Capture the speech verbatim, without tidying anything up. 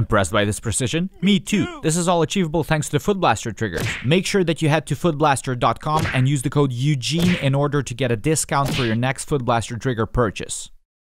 Impressed by this precision? Me too! This is all achievable thanks to Footblaster triggers. Make sure that you head to footblaster dot com and use the code Eugene in order to get a discount for your next Footblaster trigger purchase.